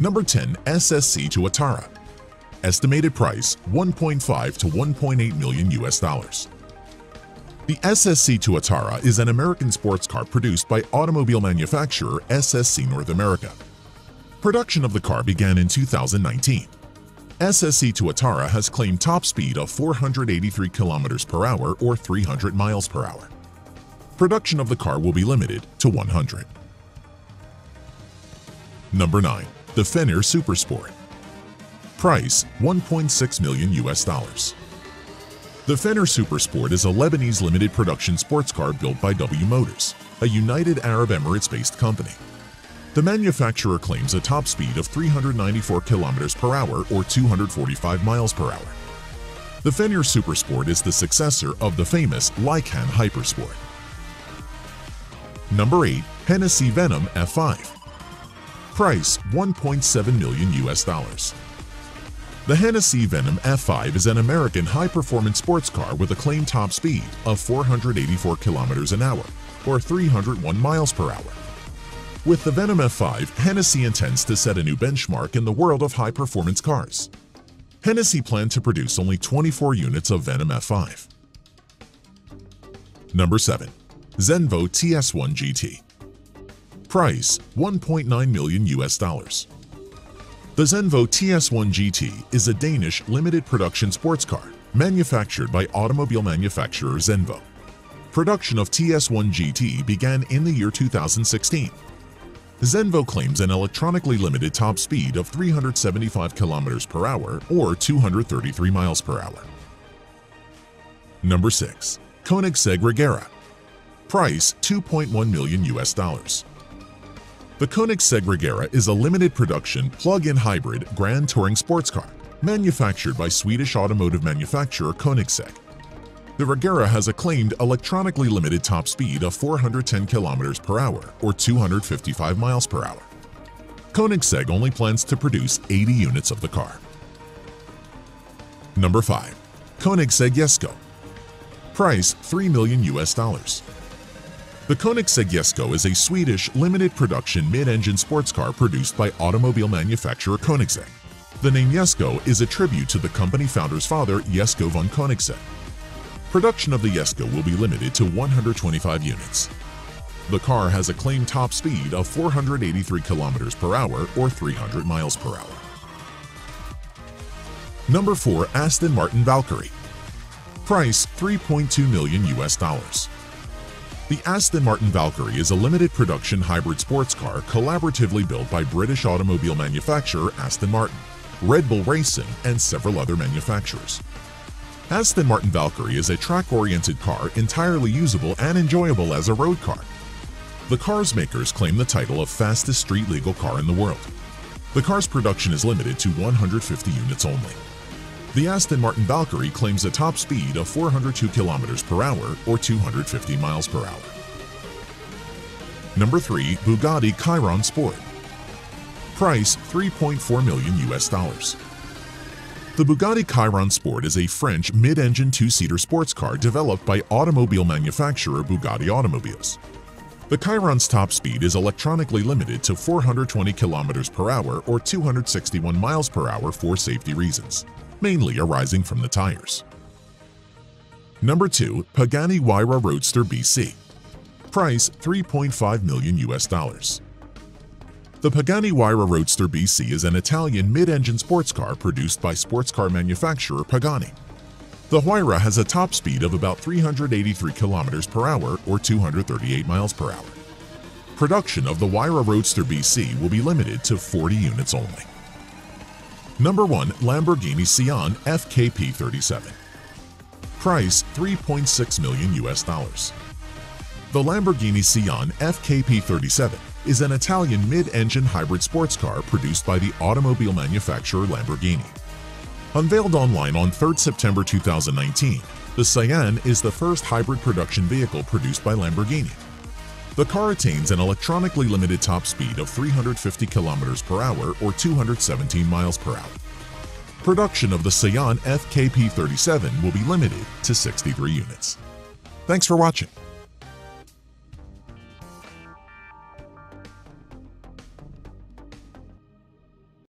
Number 10, SSC Tuatara. Estimated price, 1.5 to 1.8 million US dollars. The SSC Tuatara is an American sports car produced by automobile manufacturer SSC North America. Production of the car began in 2019. SSC Tuatara has claimed top speed of 483 kilometers per hour or 300 miles per hour. Production of the car will be limited to 100. Number 9, the Fenyr SuperSport. Price, 1.6 million US dollars. The Fenyr SuperSport is a Lebanese limited production sports car built by W Motors, a United Arab Emirates-based company. The manufacturer claims a top speed of 394 kilometers per hour or 245 miles per hour. The Fenyr SuperSport is the successor of the famous Lykan HyperSport. Number 8, Hennessey Venom F5. Price, 1.7 million US dollars. The Hennessey Venom F5 is an American high-performance sports car with a claimed top speed of 484 kilometers an hour, or 301 miles per hour. With the Venom F5, Hennessey intends to set a new benchmark in the world of high-performance cars. Hennessey planned to produce only 24 units of Venom F5. Number 7, Zenvo TS1 GT. Price, 1.9 million US dollars. The Zenvo TS1 GT is a Danish limited production sports car manufactured by automobile manufacturer Zenvo. Production of TS1 GT began in the year 2016. Zenvo claims an electronically limited top speed of 375 kilometers per hour or 233 miles per hour. Number 6, Koenigsegg Regera. Price, 2.1 million US dollars. The Koenigsegg Regera is a limited-production, plug-in hybrid grand touring sports car manufactured by Swedish automotive manufacturer Koenigsegg. The Regera has a claimed electronically limited top speed of 410 kilometers per hour or 255 miles per hour. Koenigsegg only plans to produce 80 units of the car. Number 5, Koenigsegg Jesko. Price, 3 million US dollars. The Koenigsegg Jesko is a Swedish limited-production mid-engine sports car produced by automobile manufacturer Koenigsegg. The name Jesko is a tribute to the company founder's father, Jesko von Koenigsegg. Production of the Jesko will be limited to 125 units. The car has a claimed top speed of 483 kilometers per hour or 300 miles per hour. Number 4, Aston Martin Valkyrie. Price, 3.2 million US dollars. The Aston Martin Valkyrie is a limited-production hybrid sports car collaboratively built by British automobile manufacturer Aston Martin, Red Bull Racing, and several other manufacturers. Aston Martin Valkyrie is a track-oriented car entirely usable and enjoyable as a road car. The car's makers claim the title of fastest street-legal car in the world. The car's production is limited to 150 units only. The Aston Martin Valkyrie claims a top speed of 402 kilometers per hour or 250 miles per hour. Number 3, Bugatti Chiron Sport. Price, 3.4 million US dollars. The Bugatti Chiron Sport is a French mid-engine two-seater sports car developed by automobile manufacturer Bugatti Automobiles. The Chiron's top speed is electronically limited to 420 kilometers per hour or 261 miles per hour for safety reasons, mainly arising from the tires. Number 2, Pagani Huayra Roadster BC. Price, 3.5 million US dollars. The Pagani Huayra Roadster BC is an Italian mid-engine sports car produced by sports car manufacturer Pagani. The Huayra has a top speed of about 383 kilometers per hour or 238 miles per hour. Production of the Huayra Roadster BC will be limited to 40 units only. Number 1, Lamborghini Sian FKP37. Price, 3.6 million US dollars. The Lamborghini Sian FKP37 is an Italian mid-engine hybrid sports car produced by the automobile manufacturer Lamborghini. Unveiled online on 3 September 2019, the Sian is the first hybrid production vehicle produced by Lamborghini. The car attains an electronically limited top speed of 350 kilometers per hour or 217 miles per hour. Production of the Sian FKP37 will be limited to 63 units. Thanks for watching.